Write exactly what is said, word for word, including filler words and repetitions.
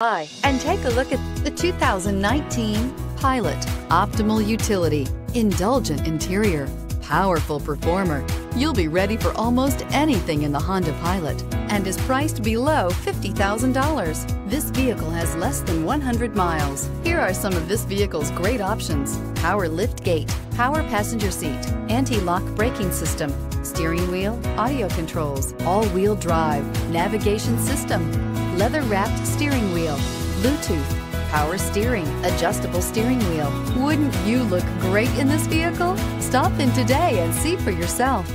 Hi, and take a look at the two thousand nineteen Pilot. Optimal utility, indulgent interior, powerful performer. You'll be ready for almost anything in the Honda Pilot and is priced below fifty thousand dollars. This vehicle has less than one hundred miles. Here are some of this vehicle's great options: power lift gate, power passenger seat, anti-lock braking system, steering wheel audio controls, all-wheel drive, navigation system, leather-wrapped steering wheel, Bluetooth, power steering, adjustable steering wheel. Wouldn't you look great in this vehicle? Stop in today and see for yourself.